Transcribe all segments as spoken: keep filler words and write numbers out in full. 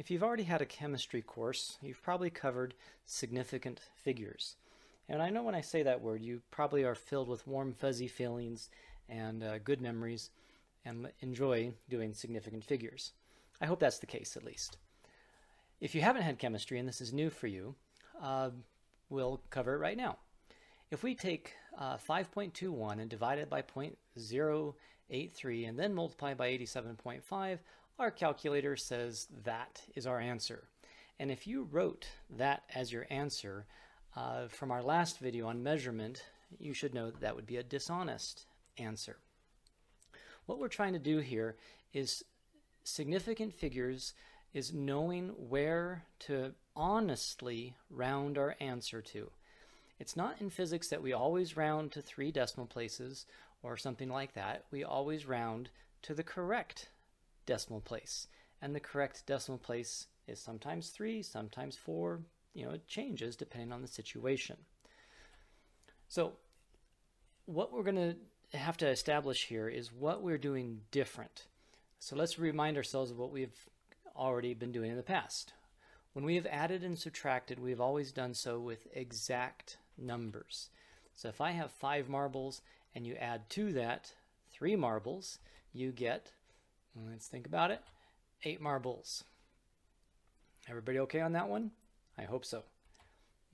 If you've already had a chemistry course, you've probably covered significant figures. And I know when I say that word, you probably are filled with warm, fuzzy feelings and uh, good memories and enjoy doing significant figures. I hope that's the case, at least. If you haven't had chemistry and this is new for you, uh, we'll cover it right now. If we take uh, five point two one and divide it by zero point zero eight three and then multiply by eighty-seven point five, our calculator says that is our answer. And if you wrote that as your answer uh, from our last video on measurement, you should know that that would be a dishonest answer. What we're trying to do here is significant figures is knowing where to honestly round our answer to. It's not in physics that we always round to three decimal places or something like that. We always round to the correct decimal place, and the correct decimal place is sometimes three, sometimes four. You know, it changes depending on the situation. So what we're going to have to establish here is what we're doing different. So let's remind ourselves of what we've already been doing in the past. When we have added and subtracted, we've always done so with exact numbers. So if I have five marbles and you add to that three marbles, you get, let's think about it, eight marbles. Everybody okay on that one? I hope so.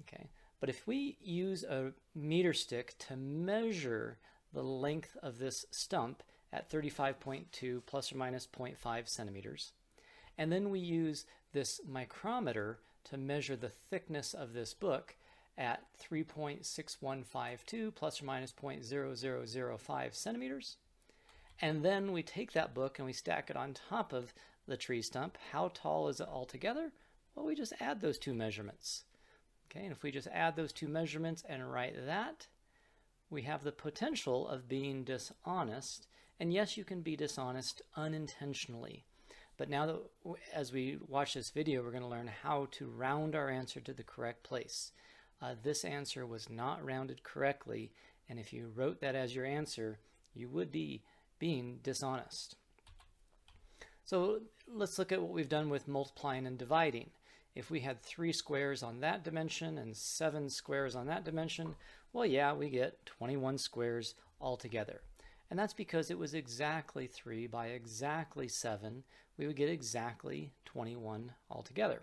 Okay, but if we use a meter stick to measure the length of this stump at thirty-five point two plus or minus zero point five centimeters, and then we use this micrometer to measure the thickness of this book at three point six one five two plus or minus zero point zero zero zero five centimeters, and then we take that book and we stack it on top of the tree stump. How tall is it altogether? Well, we just add those two measurements. Okay, and if we just add those two measurements and write that, we have the potential of being dishonest. And yes, you can be dishonest unintentionally. But now that as we watch this video, we're going to learn how to round our answer to the correct place. Uh, this answer was not rounded correctly, and if you wrote that as your answer, you would be being dishonest. So let's look at what we've done with multiplying and dividing. If we had three squares on that dimension and seven squares on that dimension, well, yeah, we get twenty-one squares altogether. And that's because it was exactly three by exactly seven. We would get exactly twenty-one altogether.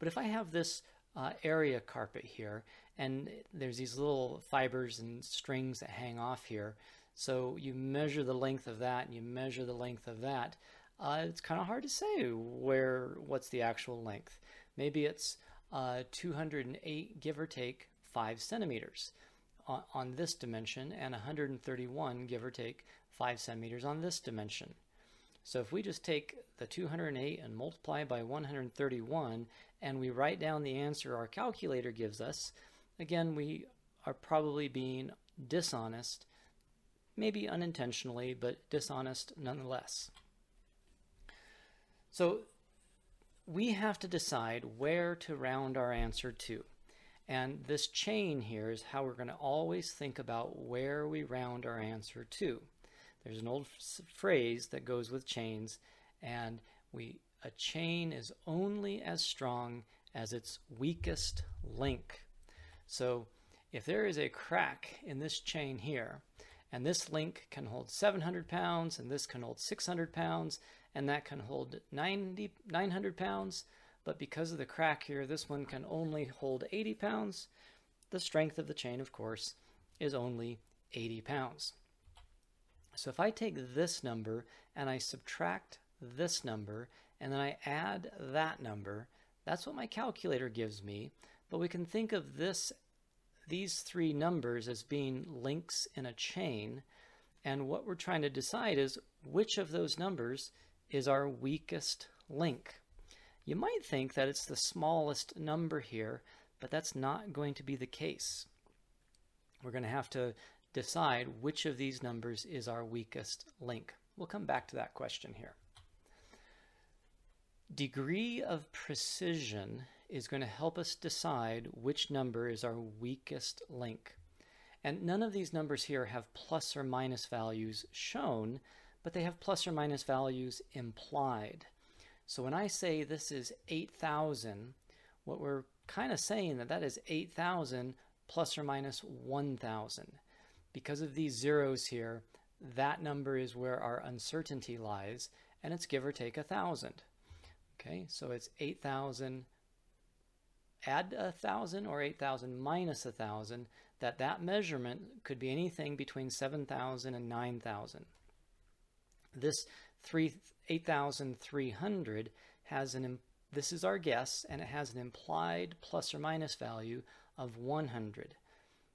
But if I have this uh, area carpet here, and there's these little fibers and strings that hang off here, so you measure the length of that and you measure the length of that, uh, it's kind of hard to say where what's the actual length. Maybe it's uh, two hundred eight, give or take, five centimeters on, on this dimension, and one hundred thirty-one, give or take, five centimeters on this dimension. So if we just take the two hundred eight and multiply by one hundred thirty-one and we write down the answer our calculator gives us, again, we are probably being dishonest, maybe unintentionally, but dishonest nonetheless. So we have to decide where to round our answer to. And this chain here is how we're going to always think about where we round our answer to. There's an old phrase that goes with chains, and we a chain is only as strong as its weakest link. So if there is a crack in this chain here, and this link can hold seven hundred pounds, and this can hold six hundred pounds, and that can hold ninety, nine hundred pounds, but because of the crack here, this one can only hold eighty pounds, the strength of the chain, of course, is only eighty pounds. So if I take this number and I subtract this number and then I add that number, that's what my calculator gives me. But we can think of this, these three numbers as being links in a chain. And what we're trying to decide is which of those numbers is our weakest link. You might think that it's the smallest number here, but that's not going to be the case. We're going to have to decide which of these numbers is our weakest link. We'll come back to that question here. Degree of precision is going to help us decide which number is our weakest link. And none of these numbers here have plus or minus values shown, but they have plus or minus values implied. So when I say this is eight thousand, what we're kind of saying that that is eight thousand plus or minus one thousand. Because of these zeros here, that number is where our uncertainty lies, and it's give or take one thousand. Okay, so it's eight thousand, add one thousand or eight thousand minus one thousand, that that measurement could be anything between seven thousand and nine thousand. This eight thousand three hundred has an, this is our guess, and it has an implied plus or minus value of one hundred.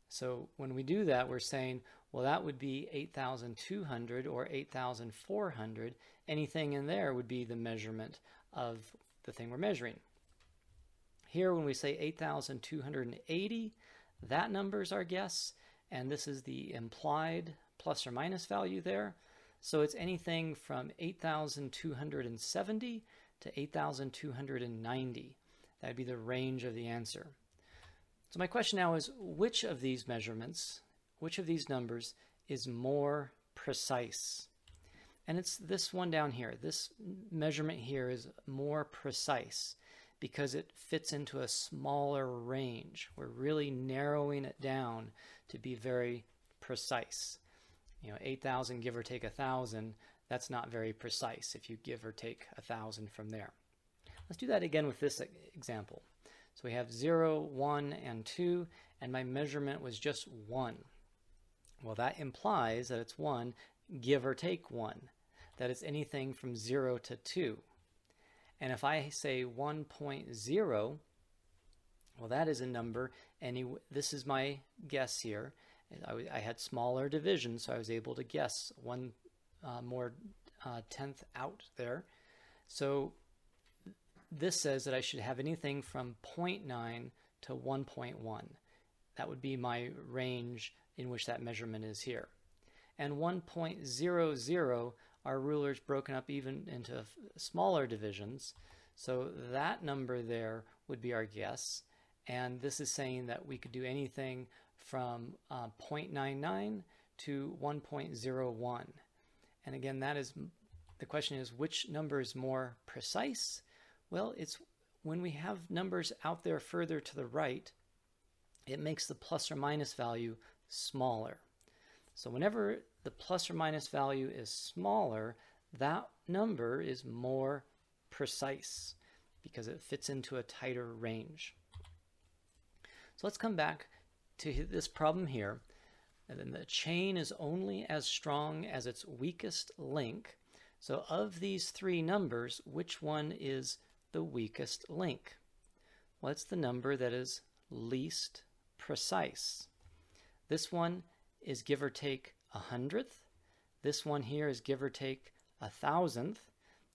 So when we do that, we're saying, well, that would be eight thousand two hundred or eight thousand four hundred. Anything in there would be the measurement of the thing we're measuring. Here, when we say eight thousand two hundred eighty, that number is our guess, and this is the implied plus or minus value there. So it's anything from eight thousand two hundred seventy to eight thousand two hundred ninety. That'd be the range of the answer. So my question now is, which of these measurements, which of these numbers is more precise? And it's this one down here. This measurement here is more precise because it fits into a smaller range. We're really narrowing it down to be very precise. You know, eight thousand give or take one thousand, that's not very precise if you give or take one thousand from there. Let's do that again with this example. So we have zero, one, and two, and my measurement was just one. Well, that implies that it's one, give or take one. That it's anything from zero to two. And if I say one point zero, well, that is a number, and this is my guess here. I, I had smaller division, so I was able to guess one uh, more uh, tenth out there. So this says that I should have anything from zero point nine to one point one. That would be my range in which that measurement is here. And one point zero zero, our ruler's broken up even into smaller divisions. So that number there would be our guess. And this is saying that we could do anything from uh, zero point nine nine to one point zero one. And again, that is, the question is, which number is more precise? Well, it's when we have numbers out there further to the right, it makes the plus or minus value smaller. So whenever the plus or minus value is smaller, that number is more precise because it fits into a tighter range. So let's come back to this problem here. And then the chain is only as strong as its weakest link. So of these three numbers, which one is the weakest link? Well, it's the number that is least precise. This one is give or take a hundredth. This one here is give or take a thousandth.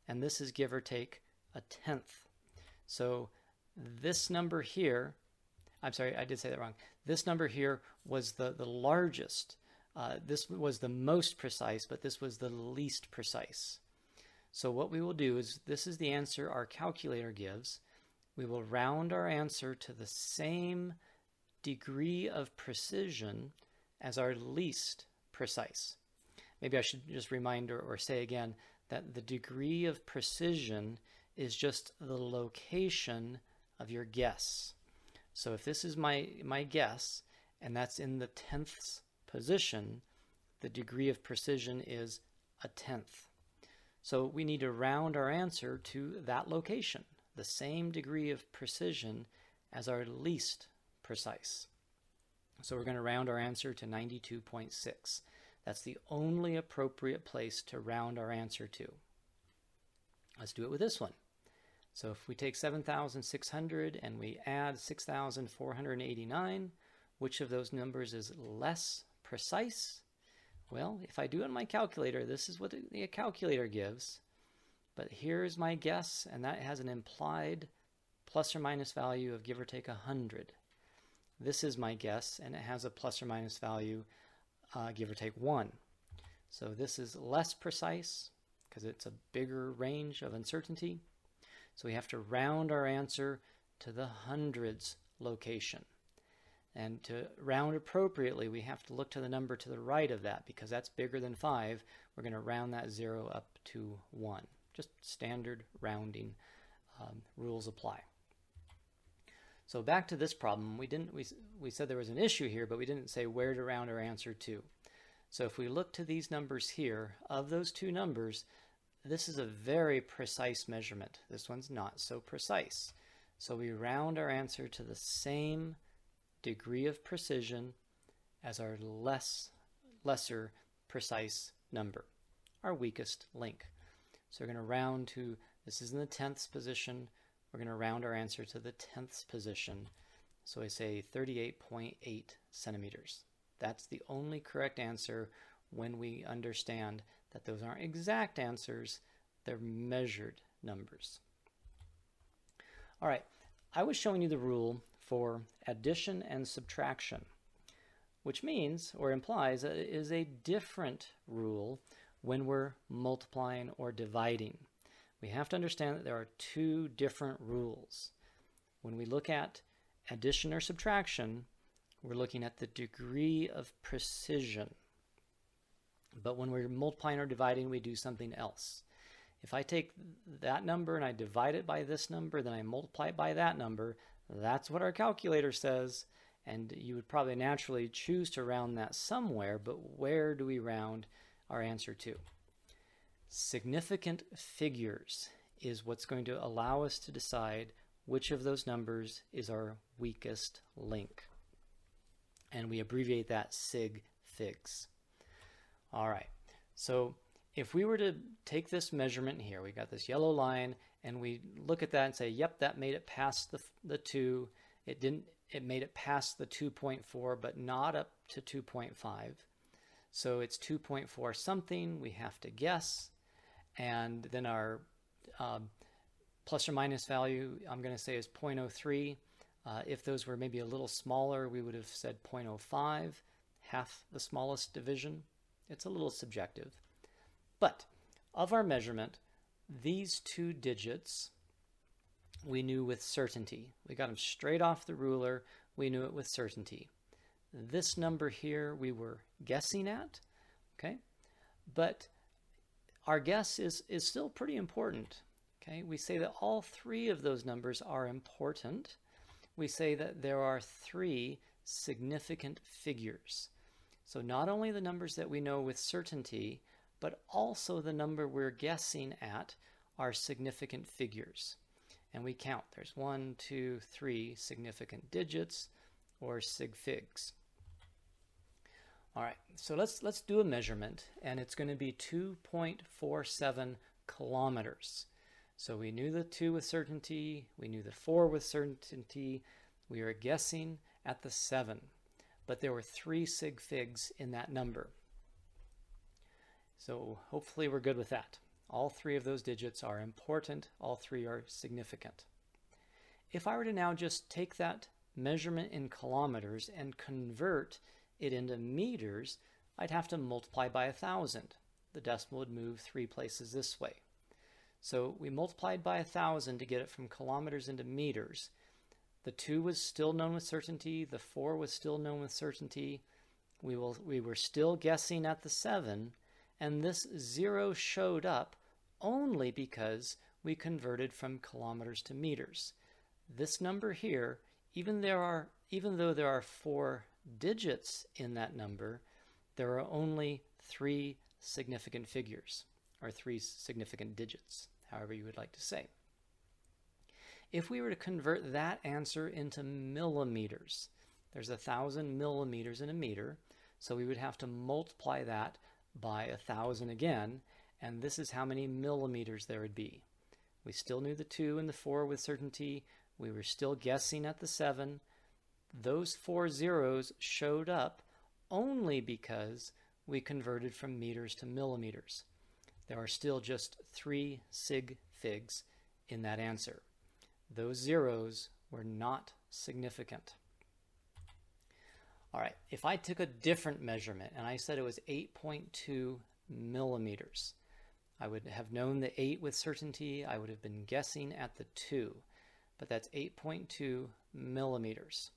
And this is give or take a tenth. So this number here, I'm sorry, I did say that wrong. This number here was the, the largest. Uh, this was the most precise, but this was the least precise. So what we will do is, this is the answer our calculator gives. We will round our answer to the same degree of precision as our least precise. Maybe I should just remind or, or say again that the degree of precision is just the location of your guess. So if this is my, my guess, and that's in the tenths position, the degree of precision is a tenth. So we need to round our answer to that location, the same degree of precision as our least precise. So we're going to round our answer to ninety-two point six. That's the only appropriate place to round our answer to. Let's do it with this one. So if we take seven thousand six hundred and we add six thousand four hundred eighty-nine, which of those numbers is less precise? Well, if I do it on my calculator, this is what the calculator gives. But here's my guess, and that has an implied plus or minus value of give or take one hundred. This is my guess, and it has a plus or minus value, uh, give or take one. So this is less precise because it's a bigger range of uncertainty. So we have to round our answer to the hundreds location. And to round appropriately, we have to look to the number to the right of that, because that's bigger than five. We're going to round that zero up to one. Just standard rounding um, rules apply. So back to this problem, we didn't we we said there was an issue here, but we didn't say where to round our answer to. So if we look to these numbers here, of those two numbers, this is a very precise measurement. This one's not so precise. So we round our answer to the same degree of precision as our less lesser precise number, our weakest link. So we're going to round to, this is in the tenths position, we're going to round our answer to the tenths position. So I say thirty-eight point eight centimeters. That's the only correct answer when we understand that those aren't exact answers, they're measured numbers. All right, I was showing you the rule for addition and subtraction, which means or implies that it is a different rule when we're multiplying or dividing. We have to understand that there are two different rules. When we look at addition or subtraction, we're looking at the degree of precision. But when we're multiplying or dividing, we do something else. If I take that number and I divide it by this number, then I multiply it by that number, that's what our calculator says, and you would probably naturally choose to round that somewhere, but where do we round our answer to? Significant figures is what's going to allow us to decide which of those numbers is our weakest link. And we abbreviate that sig figs. All right, so if we were to take this measurement here, we got this yellow line, and we look at that and say, yep, that made it past the, the two. It didn't, it made it past the two point four, but not up to two point five. So it's two point four something, we have to guess. And then our um, plus or minus value, I'm gonna say is zero point zero three. Uh, if those were maybe a little smaller, we would have said zero point zero five, half the smallest division. It's a little subjective. But of our measurement, these two digits we knew with certainty. We got them straight off the ruler. We knew it with certainty. This number here we were guessing at, okay? But our guess is, is still pretty important, okay? We say that all three of those numbers are important. We say that there are three significant figures. So not only the numbers that we know with certainty, but also the number we're guessing at are significant figures. And we count. There's one, two, three significant digits or sig figs. All right, so let's, let's do a measurement, and it's going to be two point four seven kilometers. So we knew the two with certainty, we knew the four with certainty, we were guessing at the seven, but there were three sig figs in that number. So hopefully we're good with that. All three of those digits are important, all three are significant. If I were to now just take that measurement in kilometers and convert it into meters, I'd have to multiply by a thousand. The decimal would move three places this way. So we multiplied by a thousand to get it from kilometers into meters. The two was still known with certainty, the four was still known with certainty, we, will, we were still guessing at the seven, and this zero showed up only because we converted from kilometers to meters. This number here, even, there are, even though there are four digits in that number, there are only three significant figures, or three significant digits, however you would like to say. If we were to convert that answer into millimeters, there's a thousand millimeters in a meter, so we would have to multiply that by a thousand again, and this is how many millimeters there would be. We still knew the two and the four with certainty, we were still guessing at the seven. Those four zeros showed up only because we converted from meters to millimeters. There are still just three sig figs in that answer. Those zeros were not significant. All right, if I took a different measurement and I said it was eight point two millimeters, I would have known the eight with certainty, I would have been guessing at the two, but that's eight point two millimeters.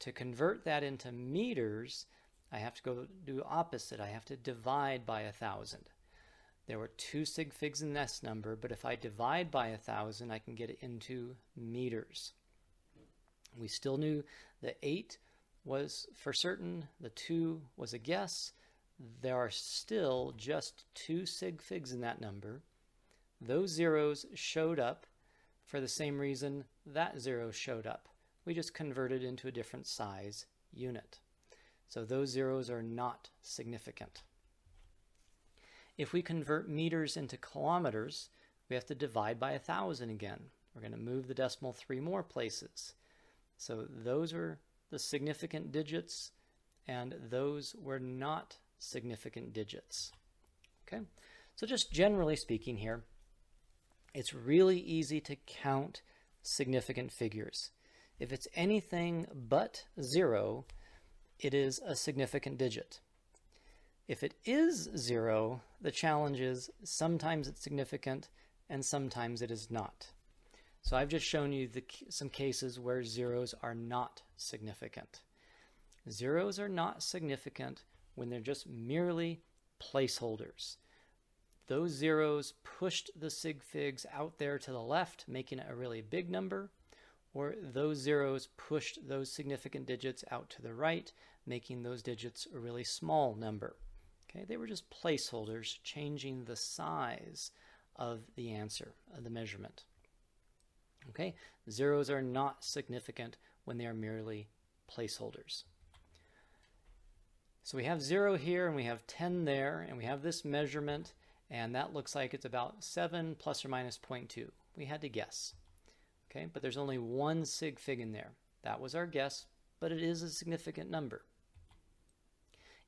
To convert that into meters, I have to go do opposite, I have to divide by a thousand. There were two sig figs in this number, but if I divide by one thousand, I can get it into meters. We still knew the eight was for certain, the two was a guess. There are still just two sig figs in that number. Those zeros showed up for the same reason that zero showed up. We just converted into a different size unit. So those zeros are not significant. If we convert meters into kilometers, we have to divide by one thousand again. We're going to move the decimal three more places. So those are the significant digits, and those were not significant digits. Okay, so just generally speaking here, it's really easy to count significant figures. If it's anything but zero, it is a significant digit. If it is zero, the challenge is sometimes it's significant and sometimes it is not. So I've just shown you the, some cases where zeros are not significant. Zeros are not significant when they're just merely placeholders. Those zeros pushed the sig figs out there to the left, making it a really big number, or those zeros pushed those significant digits out to the right, making those digits a really small number. Okay, they were just placeholders changing the size of the answer, of the measurement. Okay, zeros are not significant when they are merely placeholders. So we have zero here, and we have ten there, and we have this measurement, and that looks like it's about seven plus or minus zero point two. We had to guess. Okay, but there's only one sig fig in there. That was our guess, but it is a significant number.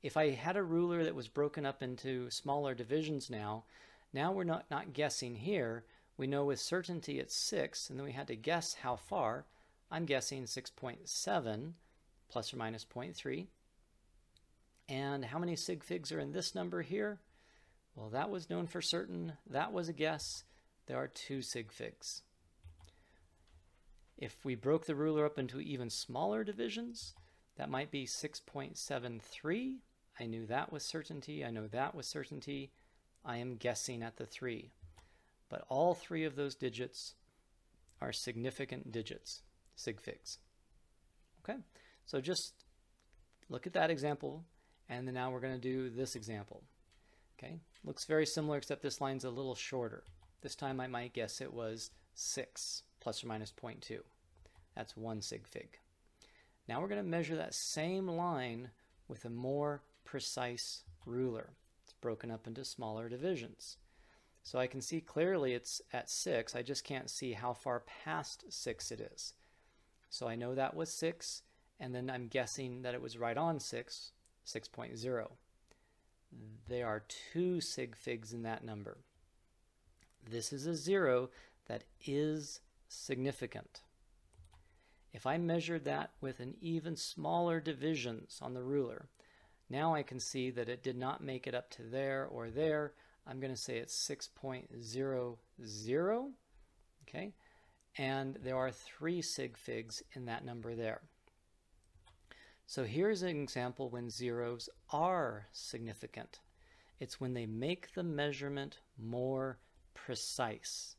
If I had a ruler that was broken up into smaller divisions now, now we're not, not guessing here. We know with certainty it's six, and then we had to guess how far. I'm guessing six point seven plus or minus zero point three. And how many sig figs are in this number here? Well, that was known for certain. That was a guess. There are two sig figs. If we broke the ruler up into even smaller divisions, that might be six point seven three. I knew that with certainty. I know that with certainty. I am guessing at the three. But all three of those digits are significant digits, sig figs. Okay, so just look at that example, and then now we're going to do this example. Okay, looks very similar, except this line's a little shorter. This time I might guess it was six plus or minus zero point two. That's one sig fig. Now we're going to measure that same line with a more precise ruler. It's broken up into smaller divisions. So I can see clearly it's at six. I just can't see how far past six it is. So I know that was six, and then I'm guessing that it was right on six, six point zero. There are two sig figs in that number. This is a zero that is significant. If I measured that with an even smaller divisions on the ruler, now I can see that it did not make it up to there or there. I'm going to say it's six point zero zero, okay? And there are three sig figs in that number there. So here's an example when zeros are significant. It's when they make the measurement more precise.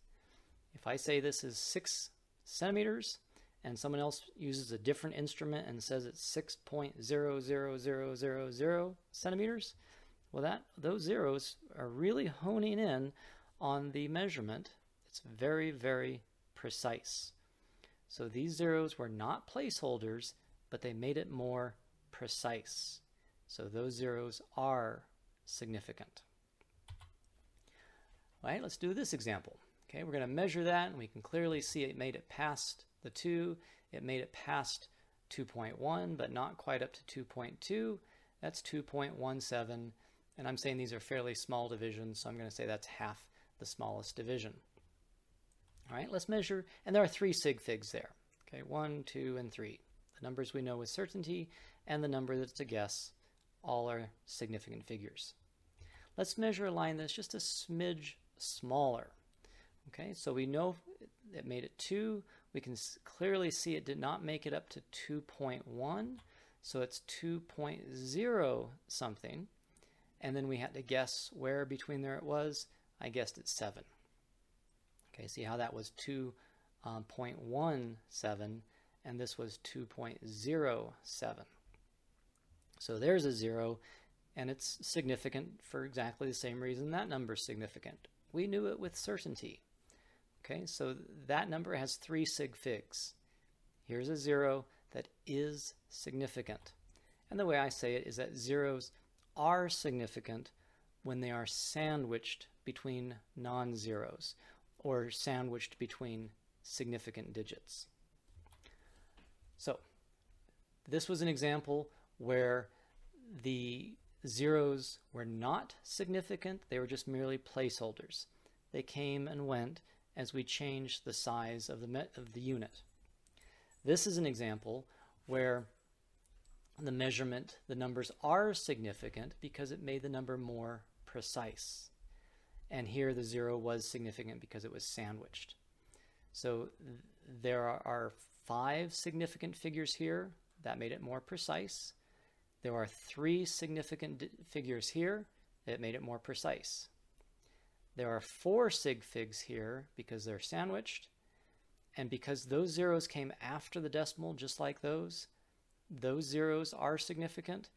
If I say this is six centimeters and someone else uses a different instrument and says it's six point zero zero zero zero zero centimeters, well, that, those zeros are really honing in on the measurement. It's very, very precise. So these zeros were not placeholders, but they made it more precise. So those zeros are significant. All right, let's do this example. Okay, we're going to measure that, and we can clearly see it made it past the two. It made it past two point one, but not quite up to two point two. That's two point one seven. And I'm saying these are fairly small divisions, so I'm going to say that's half the smallest division. All right, let's measure. And there are three sig figs there. Okay, one, two, and three. The numbers we know with certainty and the number that's a guess, all are significant figures. Let's measure a line that's just a smidge smaller. Okay, so we know it made it two. We can clearly see it did not make it up to two point one, so it's two point zero something. and then we had to guess where between there it was. I guessed it's seven. Okay, see how that was two point one seven and this was two point zero seven. So there's a zero, and it's significant for exactly the same reason that number's significant. We knew it with certainty. Okay, so that number has three sig figs. Here's a zero that is significant. And the way I say it is that zeros are significant when they are sandwiched between non-zeros or sandwiched between significant digits. So this was an example where the zeros were not significant. They were just merely placeholders. They came and went as we changed the size of the, met of the unit. This is an example where the measurement, the numbers are significant because it made the number more precise. And here the zero was significant because it was sandwiched. So there are five significant figures here. That made it more precise. There are three significant figures here. It made it more precise. There are four sig figs here because they're sandwiched. And because those zeros came after the decimal, just like those, those zeros are significant.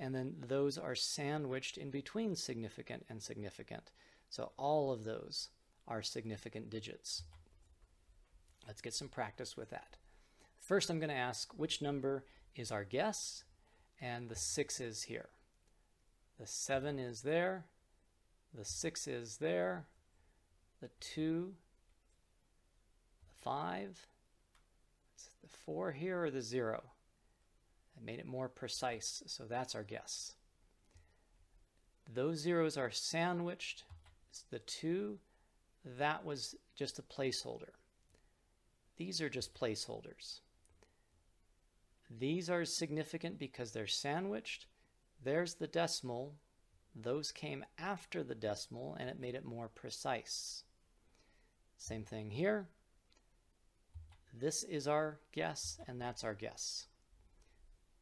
And then those are sandwiched in between significant and significant. So all of those are significant digits. Let's get some practice with that. First, I'm going to ask which number is our guess, and the six is here. The seven is there, the six is there, the two, the five, the four here, or the zero. That made it more precise, so that's our guess. Those zeros are sandwiched. It's the two, that was just a placeholder. These are just placeholders. These are significant because they're sandwiched. There's the decimal. Those came after the decimal and it made it more precise. Same thing here. This is our guess and that's our guess.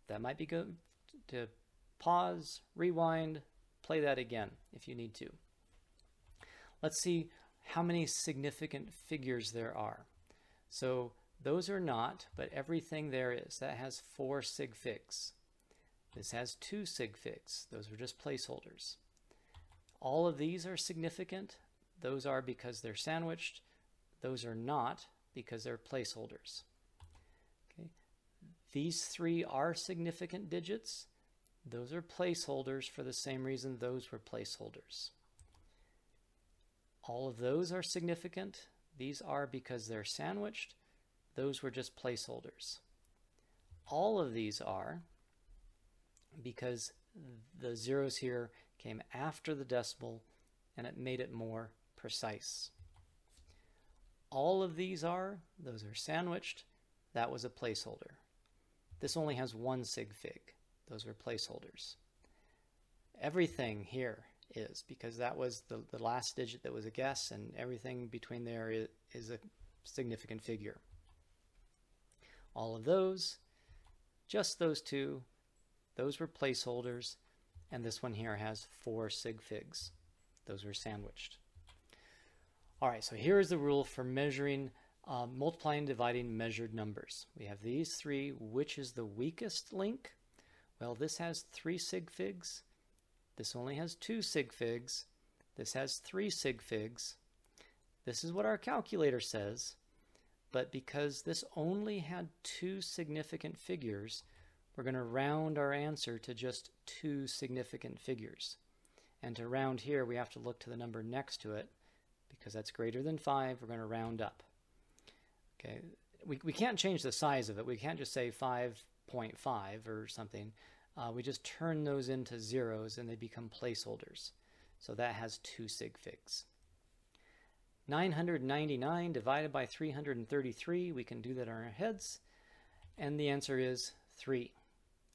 That might be good to pause, rewind, play that again if you need to. Let's see how many significant figures there are. So those are not, but everything there is. That has four sig figs. This has two sig figs. Those are just placeholders. All of these are significant. Those are because they're sandwiched. Those are not because they're placeholders. Okay. These three are significant digits. Those are placeholders for the same reason those were placeholders. All of those are significant. These are because they're sandwiched. Those were just placeholders. All of these are because the zeros here came after the decimal and it made it more precise. All of these are, those are sandwiched. That was a placeholder. This only has one sig fig. Those were placeholders. Everything here is because that was the, the last digit that was a guess, and everything between there is, is a significant figure. All of those, just those two, those were placeholders, and this one here has four sig figs. Those were sandwiched. All right, so here is the rule for measuring, uh, multiplying and dividing measured numbers. We have these three. Which is the weakest link? Well, this has three sig figs. This only has two sig figs. This has three sig figs. This is what our calculator says, but because this only had two significant figures, we're going to round our answer to just two significant figures. And to round here, we have to look to the number next to it, because that's greater than five, we're going to round up. Okay, we, we can't change the size of it. We can't just say five point five or something. Uh, we just turn those into zeros and they become placeholders. So that has two sig figs. nine hundred ninety-nine divided by three hundred thirty-three, we can do that in our heads, and the answer is three.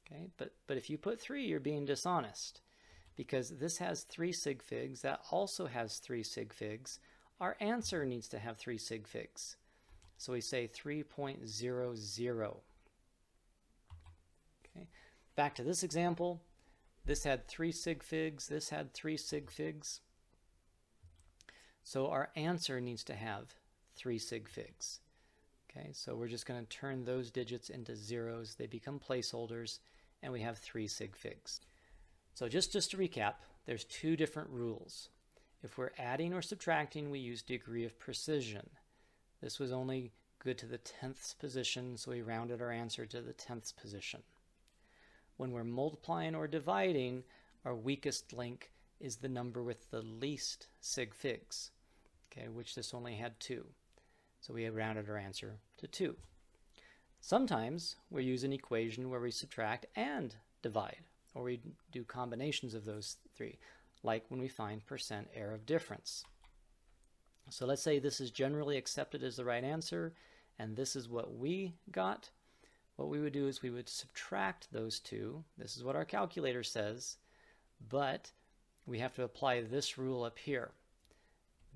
Okay, but, but if you put three, you're being dishonest, because this has three sig figs, that also has three sig figs. Our answer needs to have three sig figs. So we say three point zero zero. Okay. Back to this example, This had three sig figs. This had three sig figs. So our answer needs to have three sig figs. Okay, so we're just going to turn those digits into zeros. They become placeholders, and we have three sig figs. So just, just to recap, there's two different rules. If we're adding or subtracting, we use degree of precision. This was only good to the tenths position, so we rounded our answer to the tenths position. When we're multiplying or dividing, our weakest link is the number with the least sig figs, okay, which this only had two. So we have rounded our answer to two. Sometimes we use an equation where we subtract and divide, or we do combinations of those three, like when we find percent error of difference. So let's say this is generally accepted as the right answer, and this is what we got. What we would do is we would subtract those two. This is what our calculator says, but we have to apply this rule up here.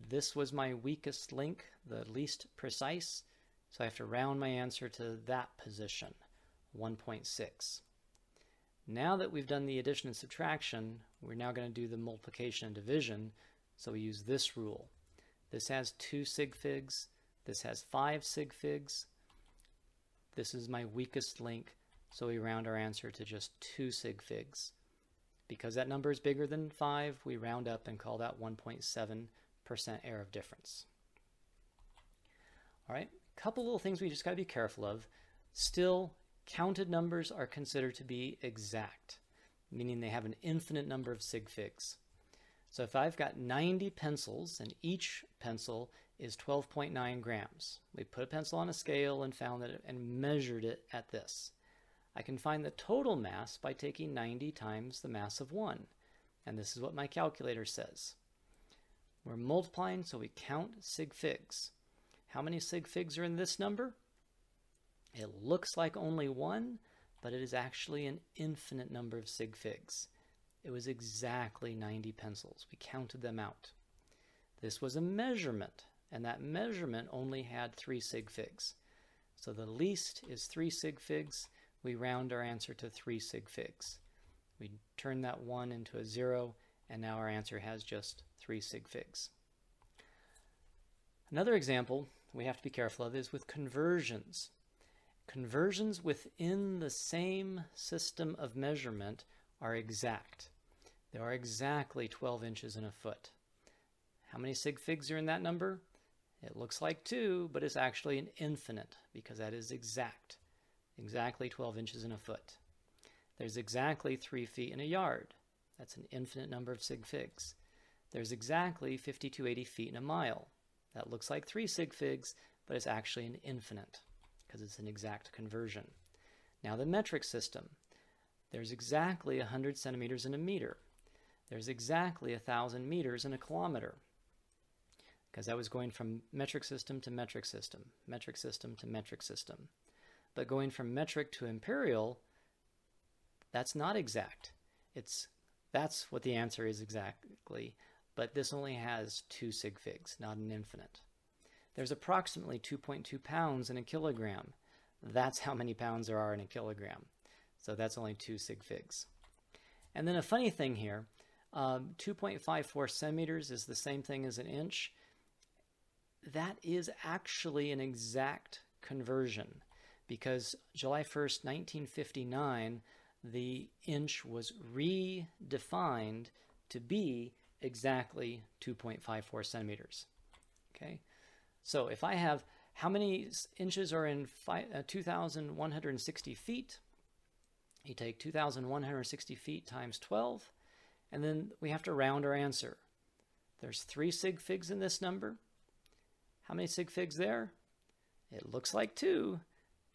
This was my weakest link, the least precise, so I have to round my answer to that position, one point six. Now that we've done the addition and subtraction, we're now going to do the multiplication and division, so we use this rule. This has two sig figs. This has five sig figs. This is my weakest link, so we round our answer to just two sig figs. Because that number is bigger than five, we round up and call that one point seven percent error of difference. All right, a couple little things we just got to be careful of. Still, counted numbers are considered to be exact, meaning they have an infinite number of sig figs. So if I've got ninety pencils and each pencil is twelve point nine grams, we put a pencil on a scale and found that it, and measured it at this. I can find the total mass by taking ninety times the mass of one, and this is what my calculator says. We're multiplying, so we count sig figs. How many sig figs are in this number? It looks like only one, but it is actually an infinite number of sig figs. It was exactly ninety pencils. We counted them out. This was a measurement, and that measurement only had three sig figs. So the least is three sig figs. We round our answer to three sig figs. We turn that one into a zero, and now our answer has just three sig figs. Another example we have to be careful of is with conversions. Conversions within the same system of measurement are exact. There are exactly twelve inches in a foot. How many sig figs are in that number? It looks like two, but it's actually an infinite because that is exact. Exactly twelve inches in a foot. There's exactly three feet in a yard. That's an infinite number of sig figs. There's exactly fifty-two eighty feet in a mile. That looks like three sig figs, but it's actually an infinite because it's an exact conversion. Now the metric system. There's exactly one hundred centimeters in a meter. There's exactly one thousand meters in a kilometer. Because I was going from metric system to metric system, metric system to metric system. But going from metric to imperial, that's not exact. It's, that's what the answer is exactly, but this only has two sig figs, not an infinite. There's approximately two point two pounds in a kilogram. That's how many pounds there are in a kilogram. So that's only two sig figs. And then a funny thing here, um, two point five four centimeters is the same thing as an inch. That is actually an exact conversion because July first, nineteen fifty-nine, the inch was redefined to be exactly two point five four centimeters. Okay, so if I have how many inches are in uh, two thousand one hundred sixty feet, you take two thousand one hundred sixty feet times twelve, and then we have to round our answer. There's three sig figs in this number. How many sig figs there? It looks like two,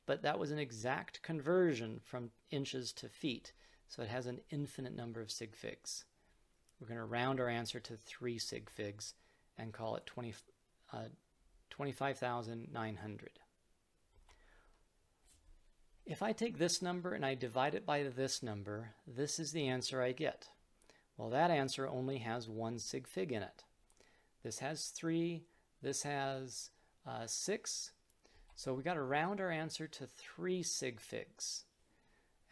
but that was an exact conversion from inches to feet, so it has an infinite number of sig figs. We're going to round our answer to three sig figs and call it twenty-five thousand nine hundred. If I take this number and I divide it by this number, this is the answer I get. Well, that answer only has one sig fig in it. This has three, this has uh, six. So we got to round our answer to three sig figs.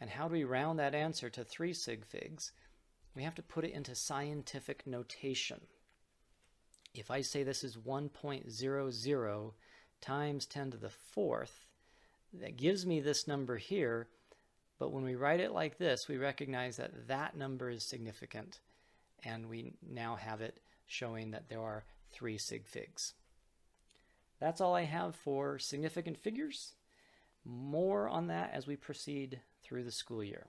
And how do we round that answer to three sig figs? we have to put it into scientific notation. If I say this is one point zero zero times ten to the fourth, that gives me this number here, but when we write it like this, we recognize that that number is significant, and we now have it showing that there are three sig figs. That's all I have for significant figures. More on that as we proceed through the school year.